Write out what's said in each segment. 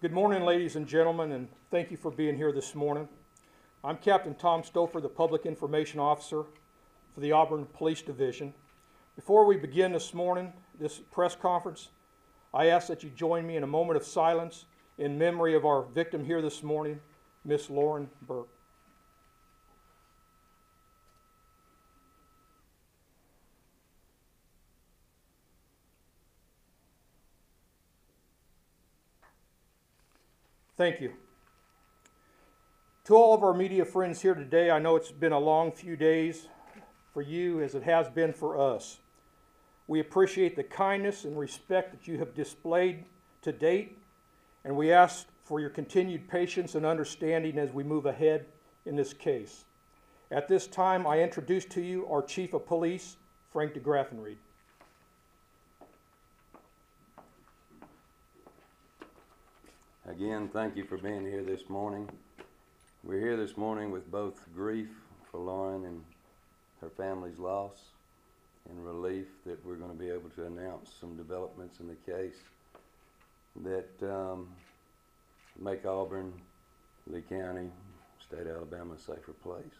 Good morning, ladies and gentlemen, and thank you for being here this morning. I'm Captain Tom Stoffer, the Public Information Officer for the Auburn Police Division. Before we begin this morning, this press conference, I ask that you join me in a moment of silence in memory of our victim here this morning, Miss Lauren Burk. Thank you. To all of our media friends here today, I know it's been a long few days for you as it has been for us. We appreciate the kindness and respect that you have displayed to date, and we ask for your continued patience and understanding as we move ahead in this case. At this time, I introduce to you our Chief of Police, Frank deGraffenried. Again, thank you for being here this morning. We're here this morning with both grief for Lauren and her family's loss and relief that we're going to be able to announce some developments in the case that make Auburn, Lee County, State of Alabama a safer place.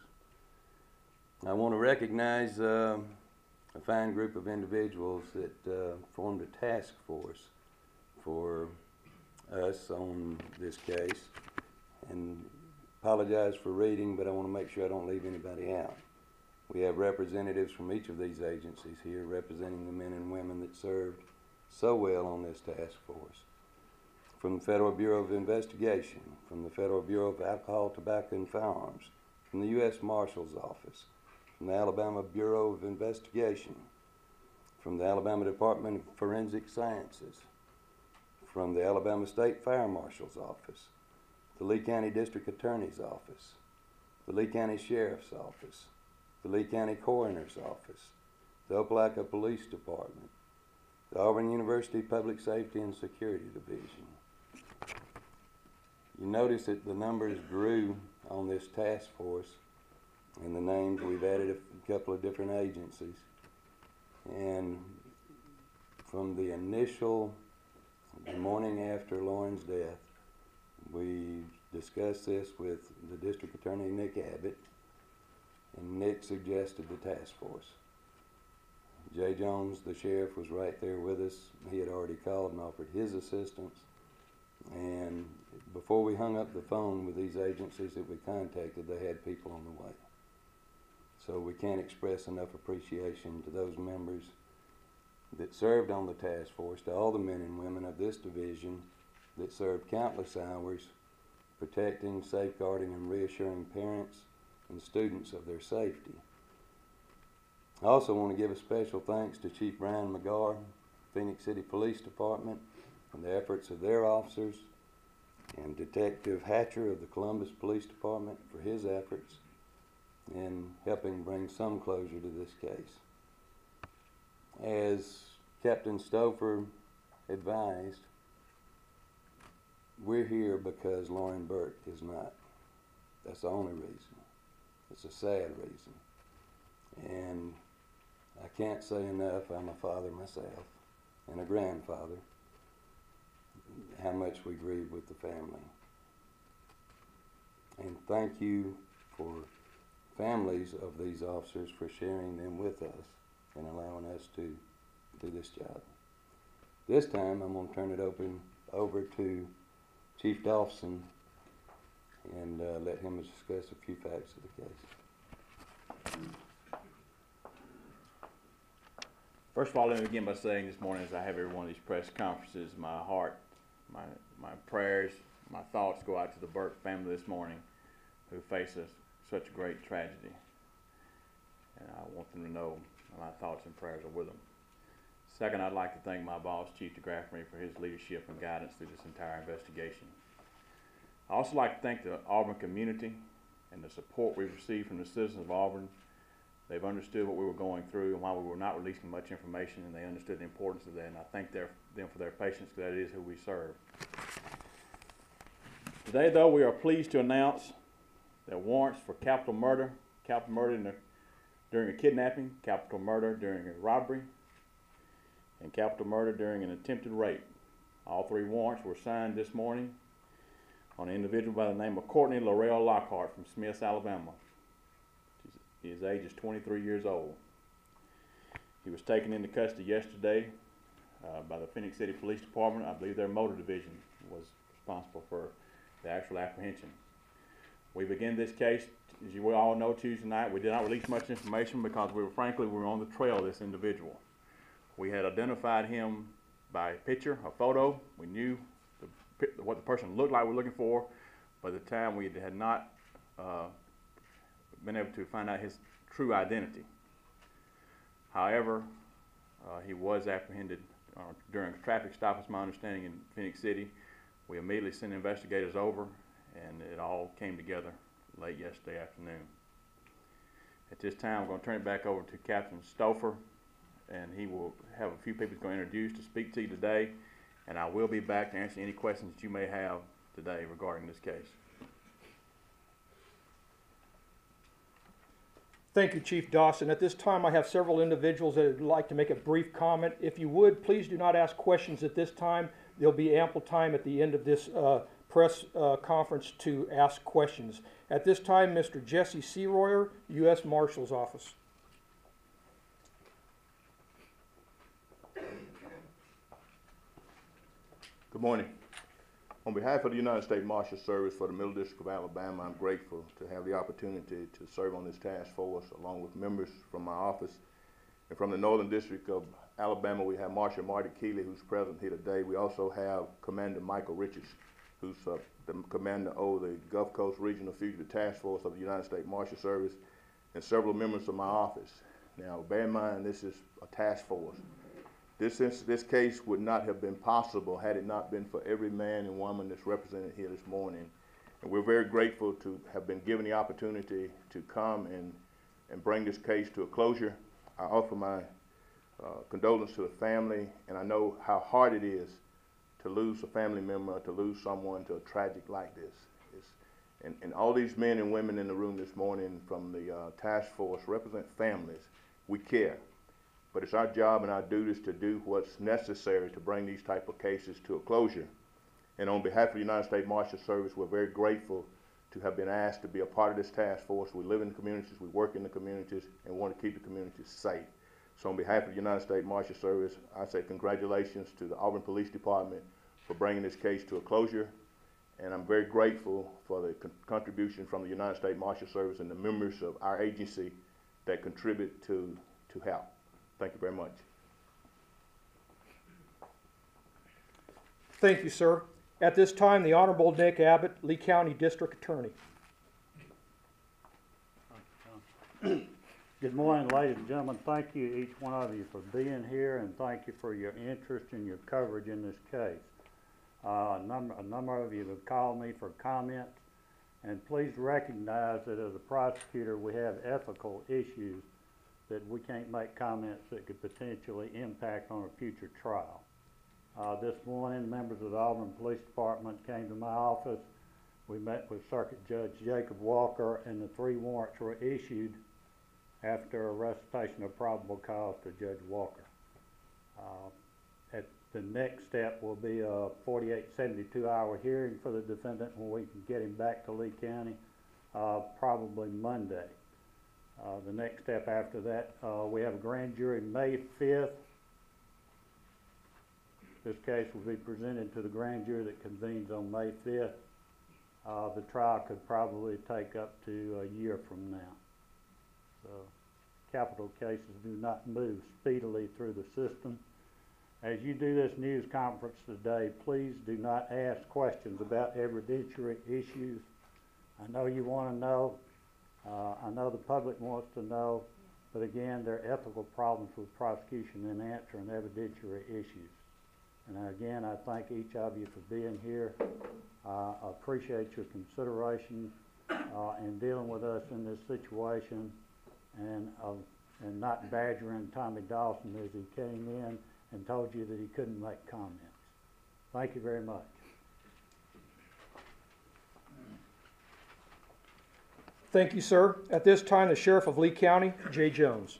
I want to recognize a fine group of individuals that formed a task force for us on this case, and apologize for reading, but I want to make sure I don't leave anybody out. We have representatives from each of these agencies here representing the men and women that served so well on this task force. From the Federal Bureau of Investigation, from the Federal Bureau of Alcohol, Tobacco, and Firearms, from the U.S. Marshal's Office, from the Alabama Bureau of Investigation, from the Alabama Department of Forensic Sciences, from the Alabama State Fire Marshal's Office, the Lee County District Attorney's Office, the Lee County Sheriff's Office, the Lee County Coroner's Office, the Opelika Police Department, the Auburn University Public Safety and Security Division. You notice that the numbers grew on this task force, and the names, we've added a couple of different agencies. And from the initial the morning after Lauren's death, we discussed this with the District Attorney Nick Abbott, and Nick suggested the task force. Jay Jones, the sheriff, was right there with us. He had already called and offered his assistance. And before we hung up the phone with these agencies that we contacted, they had people on the way. So we can't express enough appreciation to those members that served on the task force, to all the men and women of this division that served countless hours protecting, safeguarding, and reassuring parents and students of their safety. I also want to give a special thanks to Chief Brian McGarr, Phoenix City Police Department, and the efforts of their officers, and Detective Hatcher of the Columbus Police Department for his efforts in helping bring some closure to this case. As Captain Stoffer advised, we're here because Lauren Burk is not. That's the only reason. It's a sad reason. And I can't say enough, I'm a father myself and a grandfather, how much we grieve with the family. And thank you for families of these officers for sharing them with us and allowing us to do this job. This time I'm going to turn it over to Chief Dolphson and let him discuss a few facts of the case. First of all, let me begin by saying this morning, as I have every one of these press conferences, my heart, my prayers, my thoughts go out to the Burk family this morning who face such a great tragedy. And I want them to know my thoughts and prayers are with them. Second, I'd like to thank my boss, Chief deGraffenried, for his leadership and guidance through this entire investigation. I also like to thank the Auburn community and the support we've received from the citizens of Auburn. They've understood what we were going through and why we were not releasing much information, and they understood the importance of that, and I thank them for their patience, because that is who we serve. Today, though, we are pleased to announce that warrants for capital murder during a kidnapping, capital murder during a robbery, and capital murder during an attempted rape. All three warrants were signed this morning on an individual by the name of Courtney Laurel Lockhart from Smiths, Alabama. His age is 23 years old. He was taken into custody yesterday by the Phoenix City Police Department. I believe their motor division was responsible for the actual apprehension. We begin this case, as you all know, Tuesday night. We did not release much information because we were on the trail of this individual. We had identified him by picture, a photo. We knew what the person looked like we were looking for. By the time, we had not been able to find out his true identity. However, he was apprehended during a traffic stop, is my understanding, in Phoenix City. We immediately sent investigators over, and it all came together late yesterday afternoon. At this time, I'm going to turn it back over to Captain Stoffer, and he will have a few people he's going to introduce to speak to you today, and I will be back to answer any questions that you may have today regarding this case. Thank you, Chief Dawson. At this time, I have several individuals that would like to make a brief comment. If you would, please do not ask questions at this time. There'll be ample time at the end of this press conference to ask questions. At this time, Mr. Jesse C. Royer, U.S. Marshal's Office. Good morning. On behalf of the United States Marshal Service for the Middle District of Alabama, I'm grateful to have the opportunity to serve on this task force along with members from my office. And from the Northern District of Alabama, we have Marshal Marty Keeley, who's present here today. We also have Commander Michael Richards, who's the commander of the Gulf Coast Regional Fugitive Task Force of the United States Marshal Service, and several members of my office. Now, bear in mind, this is a task force. This case would not have been possible had it not been for every man and woman that's represented here this morning. And we're very grateful to have been given the opportunity to come and bring this case to a closure. I offer my condolences to the family, and I know how hard it is to lose a family member, to lose someone to a tragic like this. And all these men and women in the room this morning from the task force represent families. We care. But it's our job and our duties to do what's necessary to bring these type of cases to a closure. And on behalf of the United States Marshal Service, we're very grateful to have been asked to be a part of this task force. We live in the communities, we work in the communities, and want to keep the communities safe. So on behalf of the United States Marshal Service, I say congratulations to the Auburn Police Department for bringing this case to a closure. And I'm very grateful for the contribution from the United States Marshal Service and the members of our agency that contribute to help. Thank you very much. Thank you, sir. At this time, the Honorable Nick Abbott, Lee County District Attorney. Good morning, ladies and gentlemen. Thank you, each one of you, for being here, and thank you for your interest and your coverage in this case. A number of you have called me for comments, and please recognize that as a prosecutor, we have ethical issues that we can't make comments that could potentially impact on a future trial. This morning, members of the Auburn Police Department came to my office. We met with Circuit Judge Jacob Walker, and the three warrants were issued after a recitation of probable cause to Judge Walker. The next step will be a 72-hour hearing for the defendant when we can get him back to Lee County, probably Monday. The next step after that, we have a grand jury May 5th. This case will be presented to the grand jury that convenes on May 5th. The trial could probably take up to a year from now. So, capital cases do not move speedily through the system. As you do this news conference today, please do not ask questions about evidentiary issues. I know you want to know. I know the public wants to know, but again, there are ethical problems with prosecution in answering evidentiary issues. And again, I thank each of you for being here. I appreciate your consideration in dealing with us in this situation, and not badgering Tommy Dawson as he came in and told you that he couldn't make comments. Thank you very much. Thank you, sir. At this time, the Sheriff of Lee County, Jay Jones.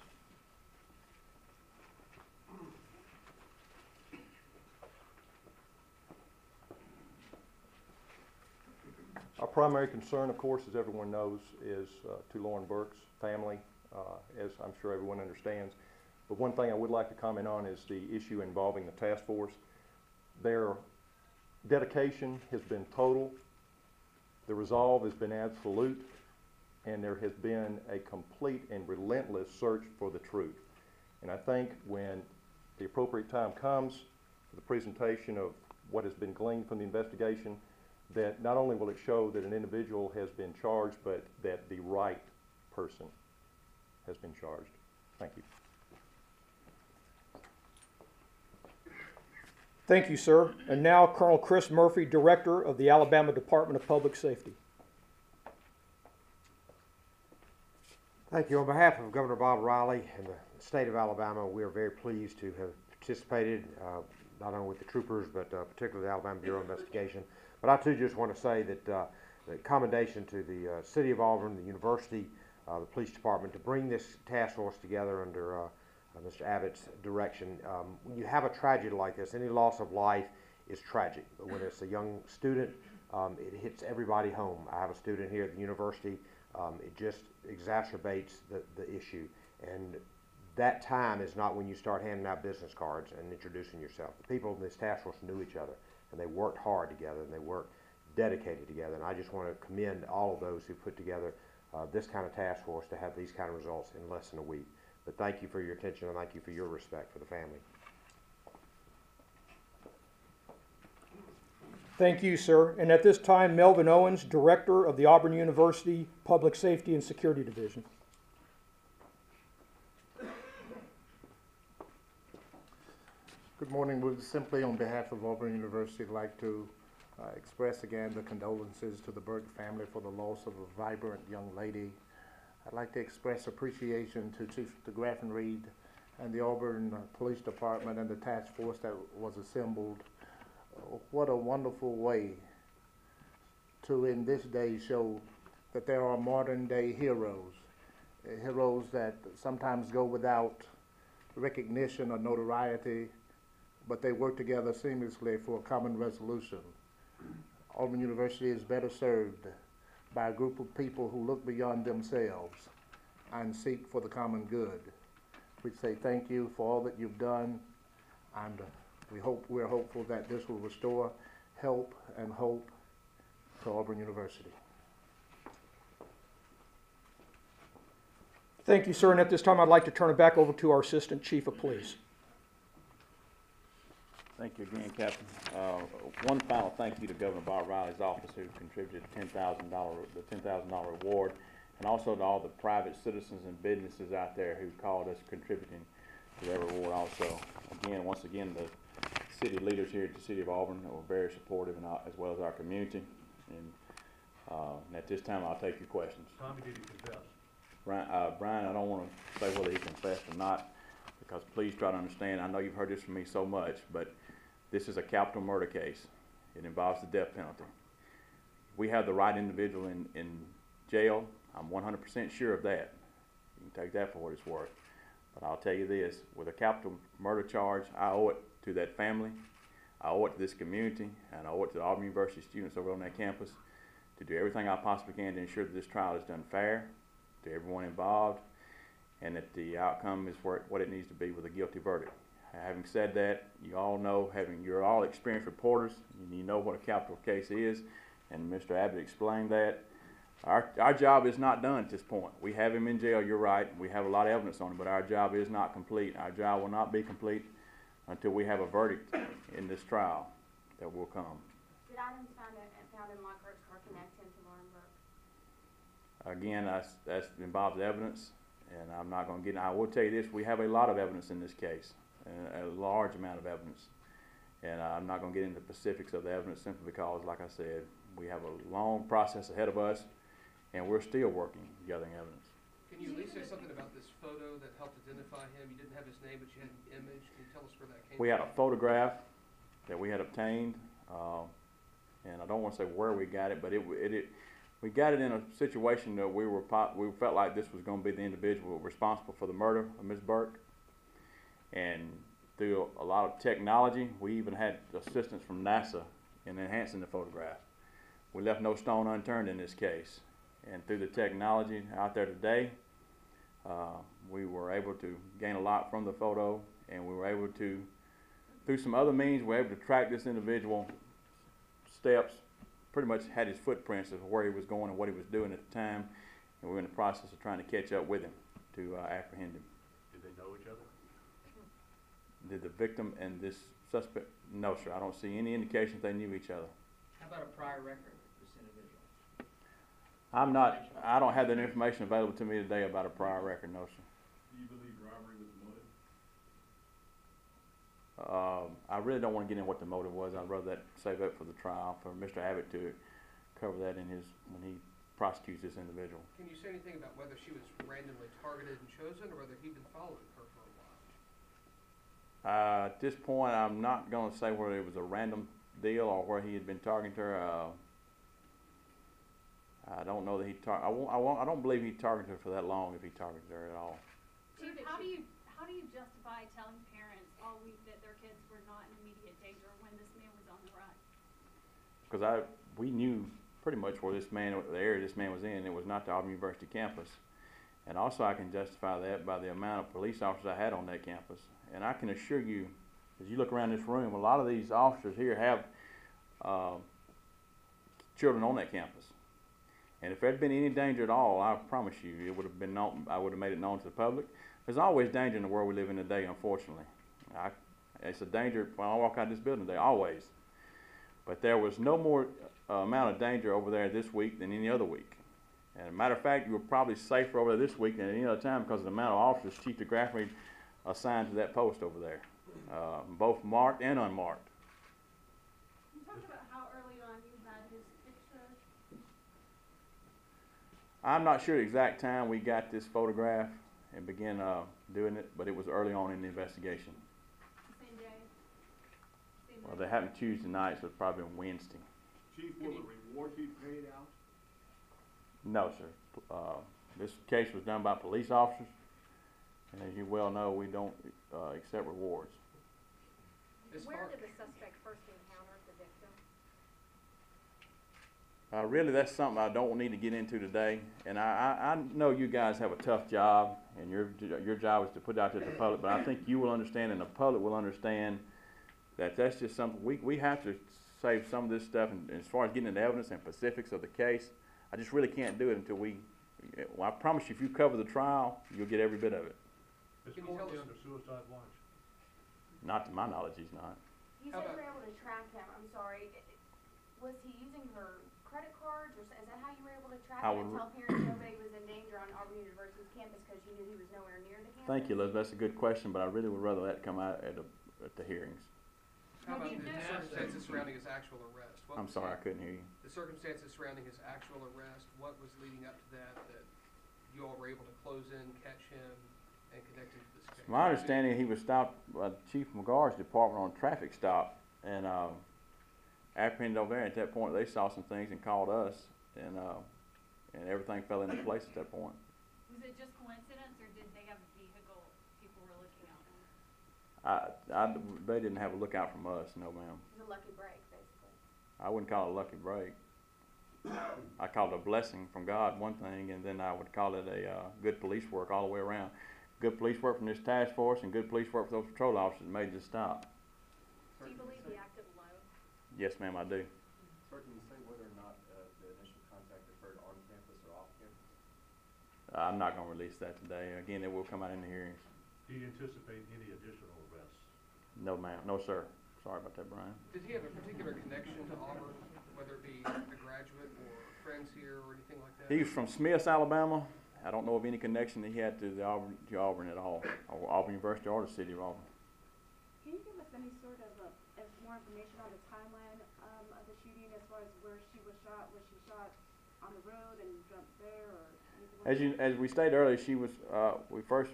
Our primary concern, of course, as everyone knows, is to Lauren Burke's family, as I'm sure everyone understands. But one thing I would like to comment on is the issue involving the task force. Their dedication has been total, the resolve has been absolute, and there has been a complete and relentless search for the truth. And I think when the appropriate time comes for the presentation of what has been gleaned from the investigation, that not only will it show that an individual has been charged, but that the right person has been charged. Thank you. Thank you, sir. And now Colonel Chris Murphy, Director of the Alabama Department of Public Safety. Thank you. On behalf of Governor Bob Riley and the state of Alabama, we are very pleased to have participated, not only with the troopers, but particularly the Alabama Bureau of Investigation. But I too just want to say that the commendation to the City of Auburn, the University, the Police Department, to bring this task force together under Mr. Abbott's direction. When you have a tragedy like this, any loss of life is tragic. But when it's a young student, it hits everybody home. I have a student here at the university. It just exacerbates the issue. And that time is not when you start handing out business cards and introducing yourself. The people in this task force knew each other, and they worked hard together, and they worked dedicated together. And I just want to commend all of those who put together this kind of task force to have these kind of results in less than a week. But thank you for your attention, and thank you for your respect for the family. Thank you, sir. And at this time, Melvin Owens, Director of the Auburn University Public Safety and Security Division. Good morning. We would simply, on behalf of Auburn University, like to express again the condolences to the Burke family for the loss of a vibrant young lady. I'd like to express appreciation to Chief DeGraffenried and the Auburn Police Department and the task force that was assembled. What a wonderful way to, in this day, show that there are modern-day heroes, heroes that sometimes go without recognition or notoriety, but they work together seamlessly for a common resolution. Auburn University is better served by a group of people who look beyond themselves and seek for the common good. We say thank you for all that you've done, and we're hopeful that this will restore help and hope to Auburn University. Thank you, sir. And at this time, I'd like to turn it back over to our Assistant Chief of Police. Thank you again, Captain. One final thank you to Governor Bob Riley's office, who contributed the $10,000 award, and also to all the private citizens and businesses out there who called us, contributing to their award also. Again, once again, the city leaders here at the City of Auburn were very supportive, and as well as our community. And at this time, I'll take your questions. Tommy, did you confess? Brian, I don't want to say whether he confessed or not, because please try to understand, I know you've heard this from me so much, but this is a capital murder case. It involves the death penalty. We have the right individual in jail. I'm 100% sure of that. You can take that for what it's worth. But I'll tell you this, with a capital murder charge, I owe it to that family, I owe it to this community, and I owe it to the Auburn University students over on that campus to do everything I possibly can to ensure that this trial is done fair to everyone involved, and that the outcome is what it needs to be with a guilty verdict. Having said that, you all know, you're all experienced reporters, and you know what a capital case is, and Mr. Abbott explained that. Our job is not done at this point. We have him in jail, you're right, we have a lot of evidence on him, but our job is not complete. Our job will not be complete until we have a verdict in this trial that will come. Did items found in Lockhart's car connect him to Lauren Burke? Again, that involves evidence. And I'm not going to get into it. I will tell you this, we have a lot of evidence in this case, a large amount of evidence. And I'm not going to get into the specifics of the evidence simply because, like I said, we have a long process ahead of us, and we're still working, gathering evidence. Can you at least say something about this photo that helped identify him? You didn't have his name, but you had an image. Can you tell us where that came from? We had a photograph that we had obtained, and I don't want to say where we got it, but we got it in a situation that we felt like this was going to be the individual responsible for the murder of Ms. Burke. And through a lot of technology, we even had assistance from NASA in enhancing the photograph. we left no stone unturned in this case. And through the technology out there today, we were able to gain a lot from the photo, and we were able to, through some other means, we were able to track this individual steps, pretty much had his footprints of where he was going and what he was doing at the time, and we were in the process of trying to catch up with him to apprehend him. Did they know each other? Did the victim and this suspect? No, sir, I don't see any indications they knew each other. How about a prior record of this individual? I don't have that information available to me today about a prior record, no, sir. Do you believe robbery was the motive? I really don't want to get into what the motive was. I'd rather that save up for the trial, for Mr. Abbott to cover that in his, when he prosecutes this individual. Can you say anything about whether she was randomly targeted and chosen, or whether he'd been following her for a while? At this point, I'm not going to say whether it was a random deal or where he had been targeting her. I don't know that he I don't believe he targeted her for that long, if he targeted her at all. Chief, how do you justify telling parents all week that their kids were not in immediate danger when this man was on the run? Because we knew pretty much where this man, the area this man was in. It was not the Auburn University campus. And also I can justify that by the amount of police officers I had on that campus. And I can assure you, as you look around this room, a lot of these officers here have children on that campus. And if there had been any danger at all, I promise you, it would have been known. I would have made it known to the public. There's always danger in the world we live in today, unfortunately. It's a danger when I walk out of this building today, always. But there was no more amount of danger over there this week than any other week. And as a matter of fact, you were probably safer over there this week than any other time because of the amount of officers Chief deGraffenried assigned to that post over there, both marked and unmarked. You talked about how early on you had his picture. I'm not sure the exact time we got this photograph and began doing it, but it was early on in the investigation. The same day? Same well, they happened Tuesday night, so it's probably Wednesday. Chief, was a reward he paid out? No, sir. This case was done by police officers, and as you well know, we don't accept rewards. Where did the suspect first encounter the victim? Really, that's something I don't need to get into today. And I know you guys have a tough job, and your job is to put it out to the public, but I think you will understand, and the public will understand, that that's just something we have to save some of this stuff. And as far as getting into evidence and specifics of the case, I just really can't do it until well, I promise you, if you cover the trial, you'll get every bit of it. Is Courtney under suicide watch? Not to my knowledge, he's not. You said you were able to track him. I'm sorry. Was he using her credit cards? Or is that how you were able to track him and tell parents nobody was in danger on Auburn University's campus because you knew he was nowhere near the campus? Thank you, Liz. That's a good question, but I really would rather that come out at the hearings. How about the circumstances surrounding his actual arrest? I'm sorry, I couldn't hear you. The circumstances surrounding his actual arrest, what was leading up to that you all were able to close in, catch him, and connect him to this case? My understanding, he was stopped by Chief McGarr's department on a traffic stop, and apprehended over there. At that point, they saw some things and called us, and everything fell into place at that point. Was it just coincidence, or did they have a vehicle people were looking out for? They didn't have a lookout from us, no ma'am. It was a lucky break, basically. I wouldn't call it a lucky break. I called it a blessing from God, one thing, and then I would call it a good police work all the way around. Good police work from this task force and good police work from those patrol officers made this stop. Do you believe he acted alone? Yes, ma'am, I do. Sir, can you say whether or not the initial contact occurred on campus or off campus? I'm not going to release that today. Again, it will come out in the hearings. Do you anticipate any additional arrests? No, ma'am. No, sir. Sorry about that, Brian. Did he have a particular connection to Auburn, whether it be a graduate or friends here or anything like that? He was from Smiths, Alabama. I don't know of any connection that he had to Auburn at all, or Auburn University or the city of Auburn. Can you give us any sort of more information on the timeline of the shooting as far as where she was shot? Was she shot on the road and jumped there? Or anything like as we stated earlier, she was, we first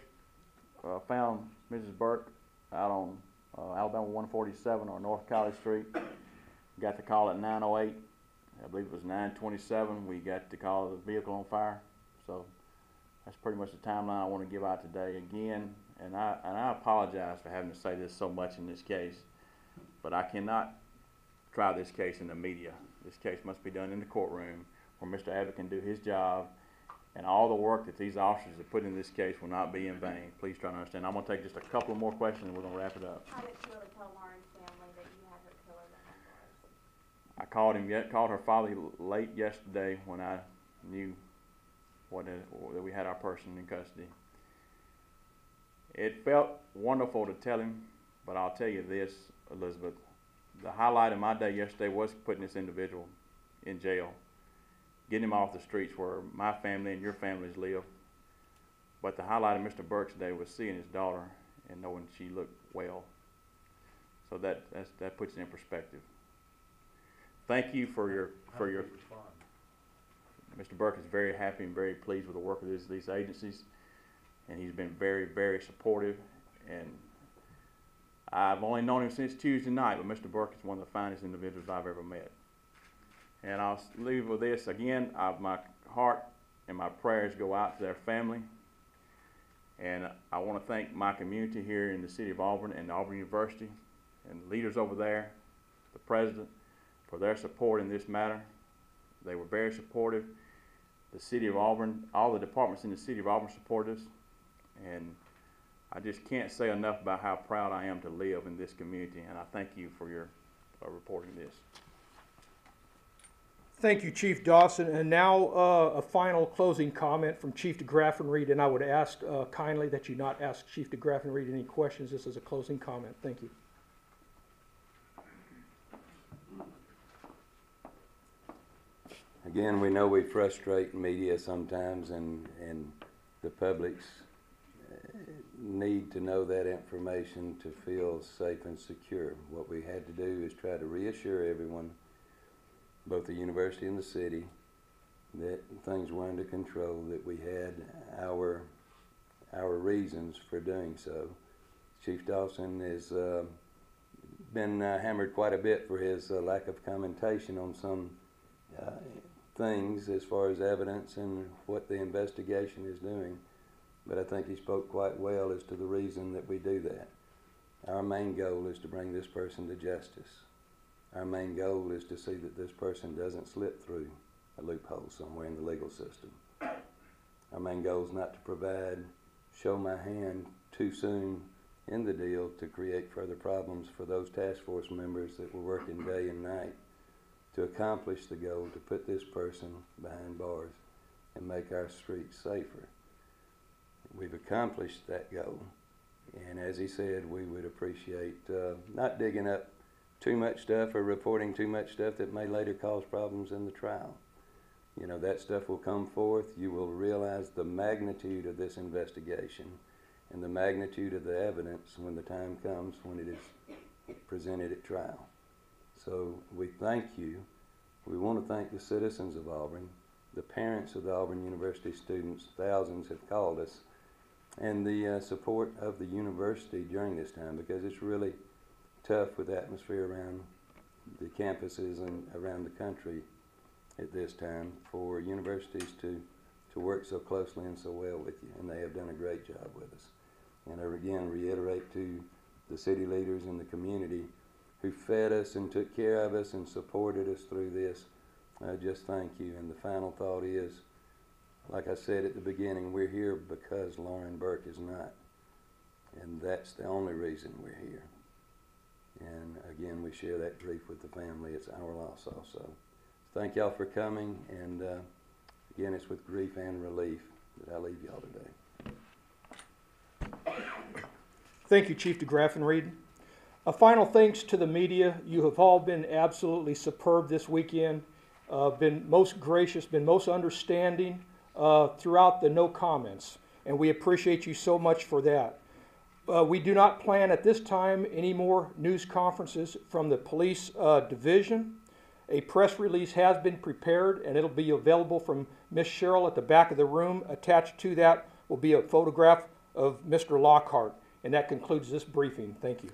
found Mrs. Burk out on Alabama 147 or North College Street. Got the call at 9:08. I believe it was 9:27. We got the call of the vehicle on fire. So that's pretty much the timeline I want to give out today again. And I apologize for having to say this so much in this case, but I cannot try this case in the media. This case must be done in the courtroom where Mr. Abbott can do his job, and all the work that these officers have put in this case will not be in vain. Please try to understand. I'm going to take just a couple more questions, and we're going to wrap it up. How did you ever tell Lauren's family that you had her killer? I called her father late yesterday when I knew that we had our person in custody. It felt wonderful to tell him, but I'll tell you this, Elizabeth, the highlight of my day yesterday was putting this individual in jail, getting him off the streets where my family and your families live. But the highlight of Mr. Burke's day was seeing his daughter and knowing she looked well. So that puts it in perspective. Thank you for your response. Mr. Burke is very happy and very pleased with the work of these agencies, and he's been very, very supportive. And I've only known him since Tuesday night, but Mr. Burke is one of the finest individuals I've ever met. And I'll leave with this again. My heart and my prayers go out to their family. And I want to thank my community here in the city of Auburn and Auburn University and the leaders over there, the president, for their support in this matter. They were very supportive. The city of Auburn, all the departments in the city of Auburn supported us. And I just can't say enough about how proud I am to live in this community, and I thank you for your reporting this. Thank you, Chief Dawson. And now a final closing comment from Chief deGraffenried, and I would ask kindly that you not ask Chief deGraffenried any questions. This is a closing comment. Thank you. Again, we know we frustrate media sometimes, and the public's need to know that information to feel safe and secure. What we had to do is try to reassure everyone, both the university and the city, that things were under control, that we had our reasons for doing so. Chief Dawson has been hammered quite a bit for his lack of commentation on some things as far as evidence and what the investigation is doing. But I think he spoke quite well as to the reason that we do that. Our main goal is to bring this person to justice. Our main goal is to see that this person doesn't slip through a loophole somewhere in the legal system. Our main goal is not to show my hand too soon in the deal to create further problems for those task force members that were working day and night to accomplish the goal to put this person behind bars and make our streets safer. We've accomplished that goal, and as he said, we would appreciate not digging up too much stuff or reporting too much stuff that may later cause problems in the trial. You know, that stuff will come forth. You will realize the magnitude of this investigation and the magnitude of the evidence when the time comes when it is presented at trial. So we thank you. We want to thank the citizens of Auburn, the parents of the Auburn University students. Thousands have called us, and the support of the university during this time, because it's really tough with the atmosphere around the campuses and around the country at this time for universities to work so closely and so well with you, and they have done a great job with us. And I again reiterate to the city leaders and the community who fed us and took care of us and supported us through this, I just thank you. And the final thought is, like I said at the beginning, we're here because Lauren Burk is not. And that's the only reason we're here. And again, we share that grief with the family. It's our loss also. Thank y'all for coming. And again, it's with grief and relief that I leave y'all today. Thank you, Chief deGraffenried. A final thanks to the media. You have all been absolutely superb this weekend. Been most gracious, been most understanding throughout the no comments, and we appreciate you so much for that. We do not plan at this time any more news conferences from the police division. A press release has been prepared, and it'll be available from Miss Cheryl at the back of the room. Attached to that will be a photograph of Mr. Lockhart, and that concludes this briefing. Thank you.